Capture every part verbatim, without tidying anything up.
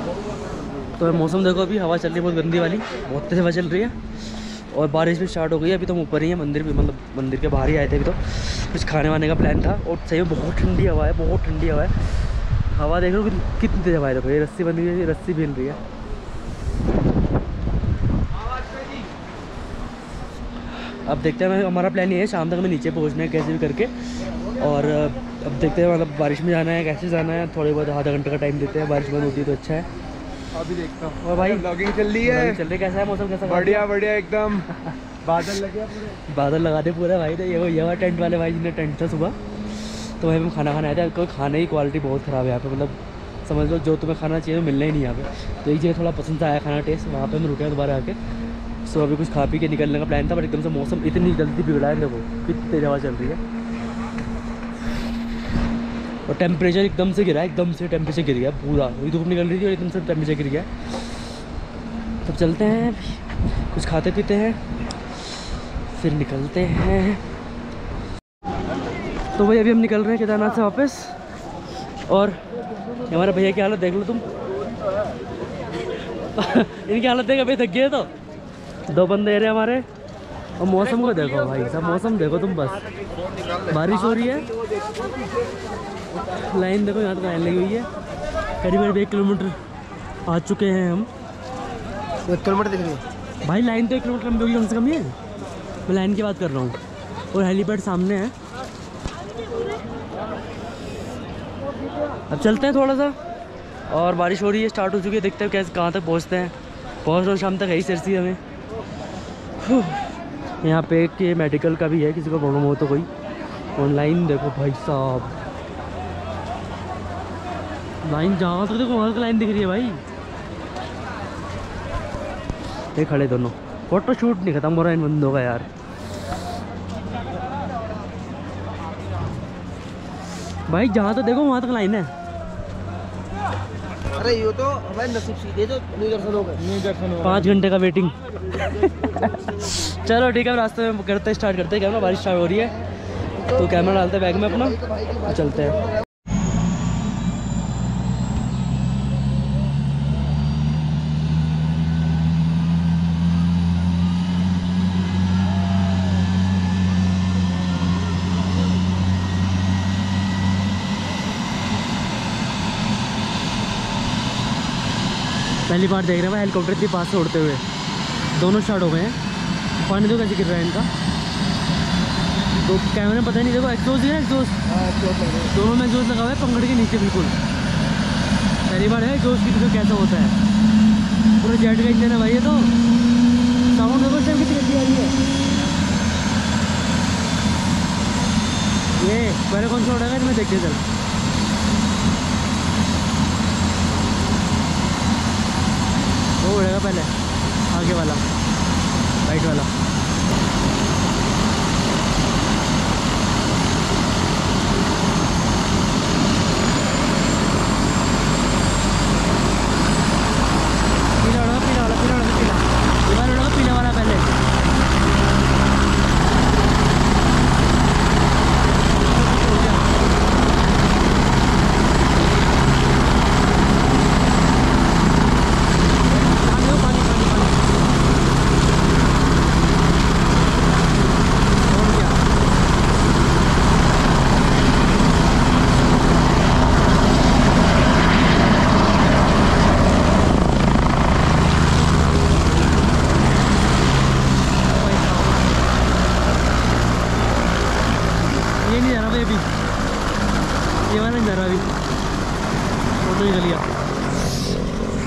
तो मौसम देखो, अभी हवा चल रही है बहुत गंदी वाली, बहुत तेज हवा चल रही है और बारिश भी स्टार्ट हो गई है। अभी तो हम ऊपर ही है, मंदिर भी मतलब मंदिर के बाहर ही आए थे। अभी तो कुछ खाने वाने का प्लान था और सही में बहुत ठंडी हवा है, बहुत ठंडी हवा है। हवा देख रहे हो कितनी तेज हवा है। देखो ये रस्सी बंधी है, रस्सी हिल रही है। अब देखते हैं, हमारा प्लान ये है शाम तक हमें नीचे पहुंचना है कैसे भी करके। और अब देखते हैं मतलब बारिश में जाना है कैसे जाना है। थोड़ी बहुत आधा घंटे का टाइम देते हैं, बारिश बंद होती है तो अच्छा है। अभी देखता हूँ। और भाई ब्लॉगिंग चल रही है, चल रही है। कैसा है मौसम? कैसा? बढ़िया बढ़िया एकदम। बादल लगे पूरे, बादल लगा दे पूरा भाई। तो ये वो ये हुआ टेंट वाले भाई जिन्हें टेंट था सुबह, तो वहीं पर खाना खाना आया था। कोई खाने की क्वालिटी बहुत ख़राब है यहाँ पे, मतलब समझ लो जो तुम्हें खाना चाहिए वो मिलना ही नहीं यहाँ पे। तो एक जगह थोड़ा पसंद आया खाना, टेस्ट, वहाँ पे हम रुके दोबारा आके। सो अभी कुछ खा पी के निकलने का प्लान था, पर एकदम से मौसम इतनी जल्दी बिगड़ा है। देखो कितनी तेज हवा चल रही है और टेम्परेचर एकदम से गिरा, एकदम से टेम्परेचर गिर गया पूरा। वही धूप निकल रही थी और एकदम से टेम्परेचर गिर गया। तब चलते हैं, कुछ खाते पीते हैं, फिर निकलते हैं। तो भाई अभी हम निकल रहे हैं केदारनाथ से वापस। और हमारे भैया की हालत देख लो तुम। इनकी हालत देखो भाई, थक गए तो। दो बंदे रहे हमारे। और मौसम को देखो भाई साहब, मौसम देखो तुम। बस बारिश हो रही है। लाइन देखो, यहाँ तो लाइन लगी हुई है। करीब करीब एक किलोमीटर आ चुके हैं हम। एक किलोमीटर दिख रही है भाई लाइन, तो एक किलोमीटर लंबी होगी कम से कम। ये मैं लाइन की बात कर रहा हूँ। और हेलीपैड सामने है। अब चलते हैं थोड़ा सा, और बारिश हो रही है, स्टार्ट हो चुकी है। देखते हैं कैसे कहाँ तक पहुँचते हैं। पहुँच रहे शाम तक यही सरसी हमें। यहाँ पे एक मेडिकल का भी है, किसी को प्रॉब्लम हो तो कोई। ऑनलाइन देखो भाई साहब, लाइन जहाँ तक देखो वहाँ तक लाइन दिख रही है भाई। ये खड़े दोनों, फोटो शूट नहीं खत्म हो रहा इन बंदों का यार। भाई जहाँ तो देखो वहाँ तक लाइन है। अरे ये तो हमारे नसीब सीधे जो न्यू दर्शन हो गए। पाँच घंटे का वेटिंग। चलो ठीक है, रास्ते में करते स्टार्ट करते हैं कैमरा। बारिश स्टार्ट हो रही है तो कैमरा डालते हैं बैग में अपना, चलते हैं। पहली बार देख रहे हैं हेलीकॉप्टर के पास से उड़ते हुए। दोनों शॉट हो गए हैं। पानी तो कैसे गिर रहा है इनका, तो कैमरे में पता नहीं। देखो एग्जॉस्ट है, एग्जॉस्ट दोनों में एग्जॉस्ट लगा हुआ है पंखड़ के नीचे बिल्कुल। पहली बार है एग्जॉस्ट की, तो कैसा होता है पूरा जेट का इंजन है भाई। ये तो साउंड देखो टाइम कितनी गंदी आ रही है। ये पहले कौन सा उड़ेगा इनमें, देखिए सर। वो उड़ेगा पहले, आगे वाला, राइट वाला।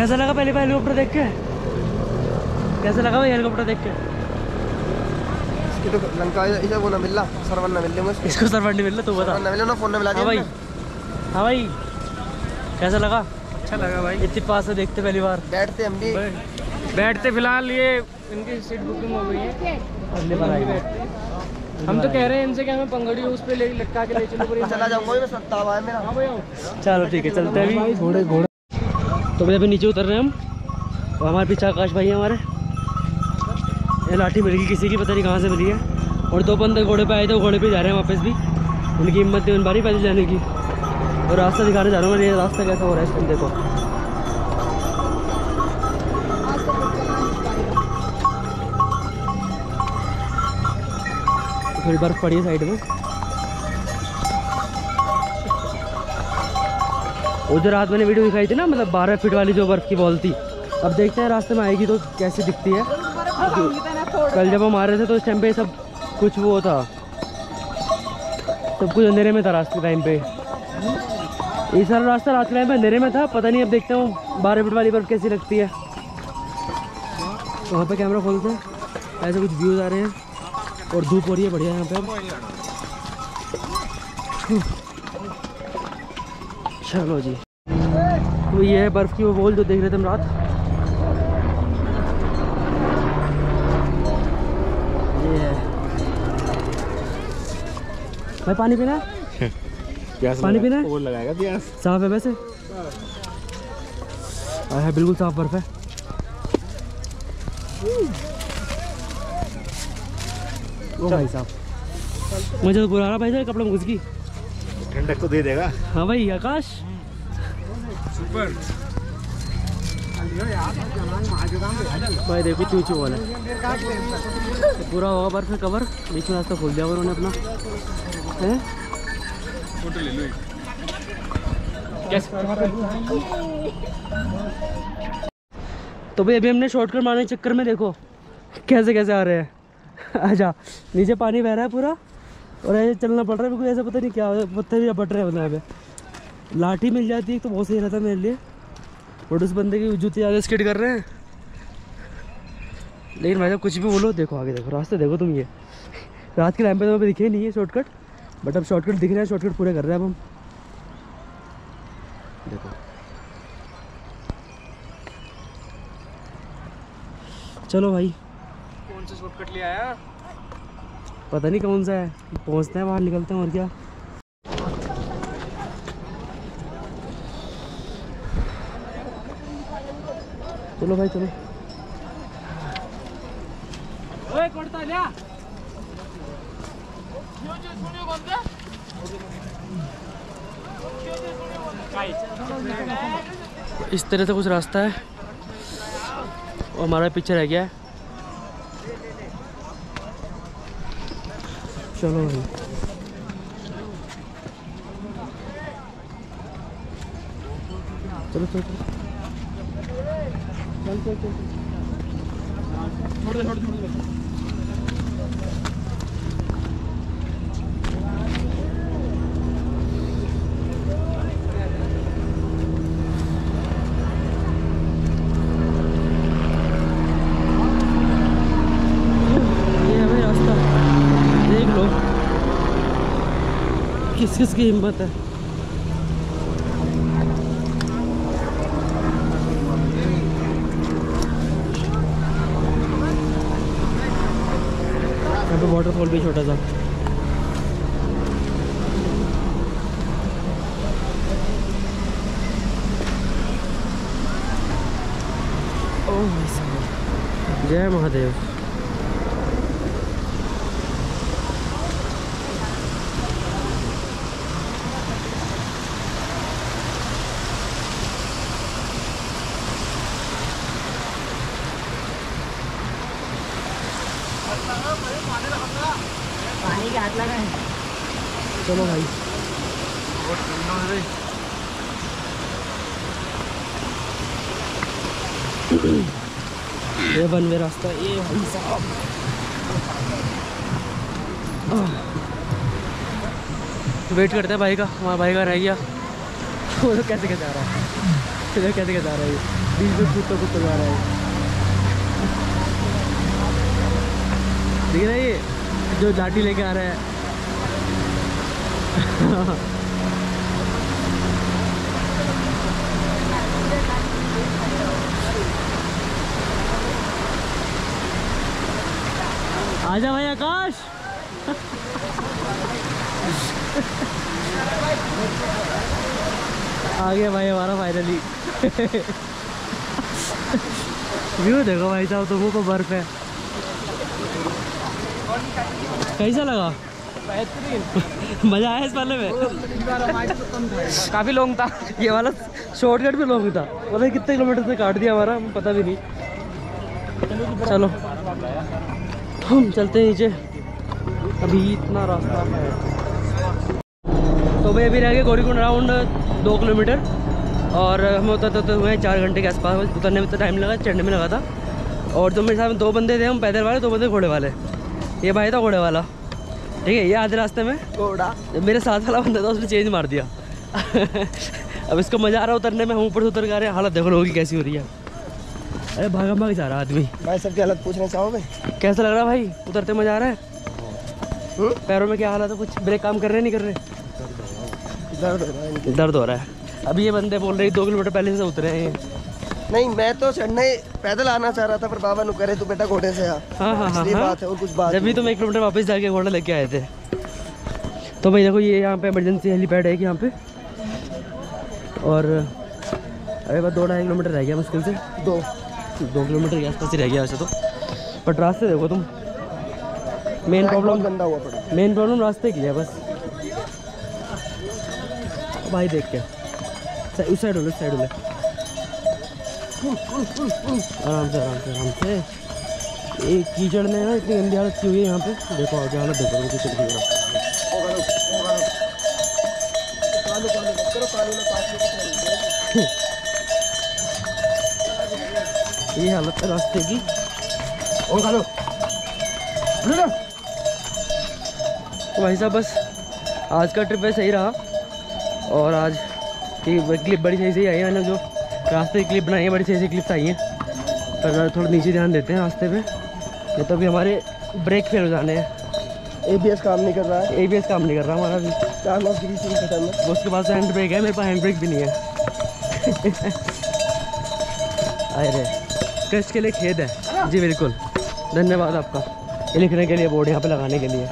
कैसा लगा पहले पहले हेलीकॉप्टर देख के? कैसा लगा भाई हेलीकॉप्टर देख के? इसकी तो लंका इसे वो ना मिला, सर्वर ना मिले मुझे। इसको सर्वर नहीं मिला तो बता। ना मिले ना, फोन ना मिला दिया। हाँ भाई, हाँ भाई कैसा लगा? अच्छा लगा भाई, इतने पास से देखते पहली बार। बैठते हम भी बैठते फिलहाल, ये इनकी सीट बुकिंग हो गई है, अगली बार आएंगे। हम तो कह रहे हैं इनसे कि हमें पंगड़ी उस पर लटका के ले चलो। चला जाऊँगा मैं, सत्ता है मेरा। चलो ठीक है, चलते हैं घोड़े घोड़े। तो भाई अभी नीचे उतर रहे हैं हम, और हमारे पीछे आकाश भाई है हमारे। ये लाठी मिल गई किसी की, पता नहीं कहाँ से मिली है। और दो बंदे घोड़े पे आए थे, घोड़े पे जा रहे हैं वापस भी। उनकी हिम्मत थी उन बारी पैदल जाने की। और रास्ता दिखाने जा रहा हूँ मैं, ये रास्ता कैसा हो रहा है इस बंदे को। तो थोड़ी बर्फ़ पड़ी है साइड में। और जो रात मैंने वीडियो दिखाई थी ना, मतलब बारह फीट वाली जो बर्फ़ की बॉल थी, अब देखते हैं रास्ते में आएगी तो कैसी दिखती है। कल जब हम आ रहे थे तो इस टाइम पे सब कुछ वो था, सब कुछ अंधेरे में था रास्ते के टाइम पे। ये सारा रास्ता रात के टाइम पे अंधेरे में था, पता नहीं अब देखते हैं बारह फीट वाली बर्फ़ कैसी लगती है। वहाँ पे कैमरा खोलते हैं, ऐसे कुछ व्यूज़ आ रहे हैं और धूप हो रही है बढ़िया यहाँ पे। अब चलो जी, तो ये है बर्फ़ की वो बॉल जो देख रहे थे हम रात। ये है भाई, पानी पीना है? प्यास पानी पीना है? वो लगाएगा प्यास। साफ है वैसे, है बिल्कुल साफ बर्फ़ है। ओ भाई साहब, मुझे तो बुरा रहा भाई साहब, कपड़े में घुस गई। ठंडक तो दे देगा। हाँ भाई आकाश सुपर। भाई देखो चूचू वाला पूरा होगा बर्फ कवर, बीच में रास्ता खोल दिया उन्होंने अपना। हैं फोटो ले लो एक। तो भाई अभी हमने शॉर्टकट मारने के चक्कर में देखो कैसे कैसे आ रहे हैं। अच्छा नीचे पानी बह रहा है पूरा और ऐसे चलना पड़ रहा है, बिल्कुल ऐसा पता नहीं क्या पत्थर भी पट रहे हैं। मतलब यहाँ पे लाठी मिल जाती है तो बहुत सही रहता है मेरे लिए, और उस बंदे की जूते आगे स्किट कर रहे हैं। लेकिन भाई साहब कुछ भी बोलो, देखो आगे देखो रास्ते देखो तुम। ये रात के टाइम पे तो हमें दिखे नहीं है शॉर्टकट, बट अब शॉर्टकट दिख रहे हैं, शॉर्टकट पूरे कर रहे हैं अब हम। देखो चलो भाई, शॉर्टकट ले आया पता नहीं कौन सा है। पहुंचते हैं बाहर, निकलते हैं और क्या। चलो भाई चलो। ओए कोड़ता लिया क्यों जो सुनियो बंदे क्यों जो सुनियो बंदे। इस तरह से कुछ रास्ता है और हमारा पीछे रह गया है। चलो भाई चलो चलो चलो चलो छोड़ दे छोड़ दे छोड़ दे। किस किस की हिम्मत है। यहाँ पे वाटरफॉल भी छोटा सा। ओह जय महादेव। चलो भाई ये वन वे रास्ता। ये भाई साहब वेट करते हैं भाई का, हमारा भाई का रह गया। वो तो कैसे कैसे आ रहा है, फिर कैसे कैसे आ रहा है, बीच में कुत्ता कुत्ता जा रहा है। ठीक है ये जो झाटी लेके आ रहा है। आजा भाई आकाश। आ गया भाई हमारा फाइनली। व्यू देखो भाई साहब, तुमको तो बर्फ है कैसा लगा? मजा आया इस वाले में। काफ़ी लॉन्ग था ये वाला, शॉर्टकट भी लॉन्ग था। पता है कितने किलोमीटर से काट दिया हमारा, पता भी नहीं। चलो हम चलते हैं नीचे। अभी इतना रास्ता है। तो भाई अभी रह गए गोरिकुण्ड राउंड दो किलोमीटर और हमें उतरते उतरते हुए चार घंटे के आसपास। उतरने में इतना टाइम लगा, चढ़ने में लगा था। और जो मेरे साथ में दो बंदे थे, हम पैदल वाले, दो बंदे घोड़े वाले। ये भाई था घोड़े वाला, ठीक है। ये आधे रास्ते में घोड़ा मेरे साथ वाला बंदा था, उसने चेंज मार दिया। अब इसको मज़ा आ रहा है उतरने में, हम ऊपर से उतर के आ रहे हैं। हालत देखो लोगों की कैसी हो रही है। अरे भागा भाग जा रहा आदमी। भाई सबकी हालत पूछना चाहोगे, कैसा लग रहा भाई उतरते मज़ा आ रहा है? पैरों में क्या हालत है? कुछ ब्रेक काम कर रहे नहीं कर रहे? दर्द हो रहा है, दर्द हो रहा है। अब ये बंदे बोल रहे हैं दो किलोमीटर पहले से उतरे हैं। नहीं, मैं तो चढ़ने पैदल आना चाह रहा था, पर बाबा नु करे तू बेटा घोड़े से आ। हाँ हाँ हाँ, बात है और कुछ बात। जब भी तुम एक किलोमीटर वापस जाके घोड़ा लेके आए थे। तो भाई देखो ये यहाँ पे इमरजेंसी हेलीपैड है यहाँ पे। और अरे बस दो ढाई किलोमीटर रह गया मुश्किल से, दो दो किलोमीटर के आसपास ही रह गया वैसे तो। बट रास्ते देखो तुम, मेन प्रॉब्लम गंदा हुआ पड़ा। मेन प्रॉब्लम रास्ते की है बस। भाई देख क्या, उस साइड हो उस साइड हो आराम से आराम से आराम से। एक कीचड़ में ना इतनी गंदी हालत की हुई है यहाँ पे, देखो आगे हालत देखो कीचड़ की। ये हालत है रास्ते की। और खा लो तो भाई साहब, बस आज का ट्रिप है सही रहा। और आज की क्लिप बड़ी सही सही आई है, मैंने जो रास्ते की क्लिप बनाई है बड़ी सही सही क्लिप्स आई हैं। पर थोड़ा नीचे ध्यान देते हैं रास्ते पे, नहीं तो भी हमारे ब्रेक फेल हो जाने हैं। एबीएस काम नहीं कर रहा है, एबीएस काम नहीं कर रहा हमारा भी। चार लाख गिरी से खत्म है, उसके पास हैंड ब्रेक है, मेरे पास हैंड ब्रेक भी नहीं है। अरे कष्ट के लिए खेद है जी, बिल्कुल धन्यवाद आपका ये लिखने के लिए, बोर्ड यहाँ पे लगाने के लिए।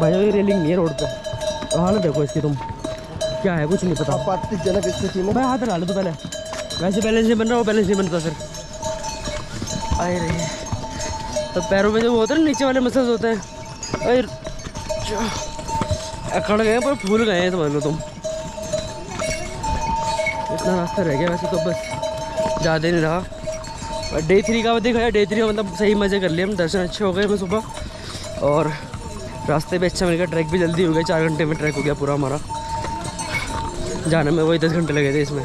भाई ये रेलिंग नहीं है रोड पर। हालत देखो इसकी तुम, क्या है कुछ नहीं पता। आपत्तिजनक स्थिति में भाई हाथ डालो तो पहले, वैसे बैलेंस नहीं बन रहा, वो बैलेंस नहीं बनता सर। आए रही तो पैरों में जो होते हैं नीचे वाले मसल्स होते हैं, और अकड़ गए पर फूल गए हैं समझ लो तुम। इतना रास्ता रह गया वैसे तो, बस ज़्यादा नहीं रहा। और डे थ्री का देखा, डे थ्री का मतलब सही मज़े कर लिए हम। दर्शन अच्छे हो गए हमें सुबह, और रास्ते भी अच्छा मिल गया। ट्रैक भी जल्दी हो गया, चार घंटे में ट्रैक हो गया पूरा हमारा। जाने में वही दस घंटे लगे थे इसमें।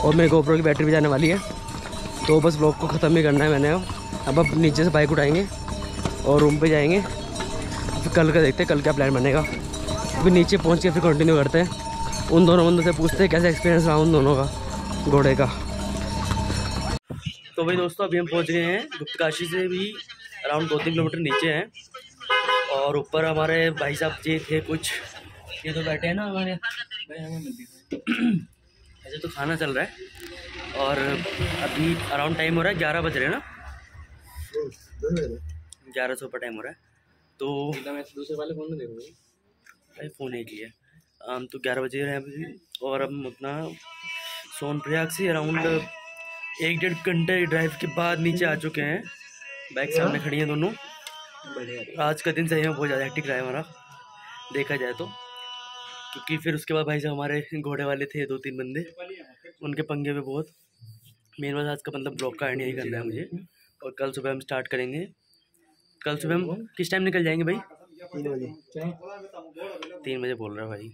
और मेरे गोप्रो की बैटरी भी जाने वाली है, तो बस ब्लॉग को ख़त्म ही करना है मैंने अब। अब अब नीचे से बाइक उठाएंगे और रूम पे जाएंगे। फिर कल का देखते हैं कल क्या प्लान बनेगा। अभी नीचे पहुंच के फिर कंटिन्यू करते हैं, उन दोनों बंदों से पूछते हैं कैसा एक्सपीरियंस रहा उन दोनों का, घोड़े का। तो भाई दोस्तों अभी हम पहुँच गए हैं गुप्तकाशी से भी अराउंड दो तीन किलोमीटर नीचे हैं। और ऊपर हमारे भाई साहब जी थे कुछ, ये तो बैठे हैं ना हमारे ऐसे। तो खाना चल रहा है और अभी अराउंड टाइम हो रहा है ग्यारह बज रहे हैं ना, ग्यारह सौ पर टाइम हो रहा है। तो दूसरे वाले फ़ोन में देखो भाई, फ़ोन एक ही है। हम तो ग्यारह बजे रहे हैं अभी, और हम अपना सोन प्रयाग से अराउंड एक डेढ़ घंटे ड्राइव के बाद नीचे आ चुके हैं। बाइक सामने खड़ी हैं दोनों। आज का दिन सही में बहुत ज़्यादा एक्टिव रहा है हमारा देखा जाए तो, क्योंकि फिर उसके बाद भाई साहब हमारे घोड़े वाले थे दो तीन बंदे, उनके पंगे पे बहुत। मेरे पास आज का मतलब ब्लॉग का आइडिया ही करना है मुझे। और कल सुबह हम स्टार्ट करेंगे। कल सुबह हम किस टाइम निकल जाएंगे भाई? तीन बजे तीन बजे बोल रहा है भाई।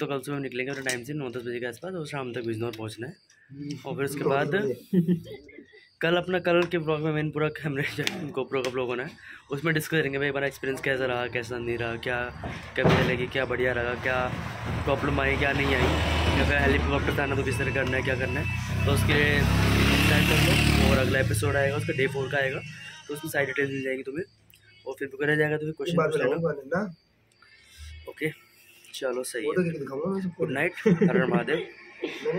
तो कल सुबह हम निकलेंगे अपने टाइम से नौ दस बजे के आसपास, और शाम तक बिजनौर पहुँचना है। और फिर उसके बाद कल अपना कल के ब्लॉग में मैंने पूरा कैमरे गोप्रो का ब्लॉग होना है, उसमें डिस्कस करेंगे भाई हमारा एक्सपीरियंस कैसा रहा, कैसा नहीं रहा, क्या कैसे लगी, क्या बढ़िया रहा, क्या प्रॉब्लम आई, क्या नहीं आई, या फिर हेलीकॉप्टर से आना तो किस तरह करना है, क्या करना है। तो उसके लिए इंतजार कर लो, और अगला एपिसोड आएगा उसका डे फोर का आएगा, तो उसमें सारी डिटेल्स मिल जाएगी तुम्हें। और फिर पकड़ा जाएगा तो फिर क्वेश्चन। ओके चलो सही है, गुड नाइट, हर हर महादेव।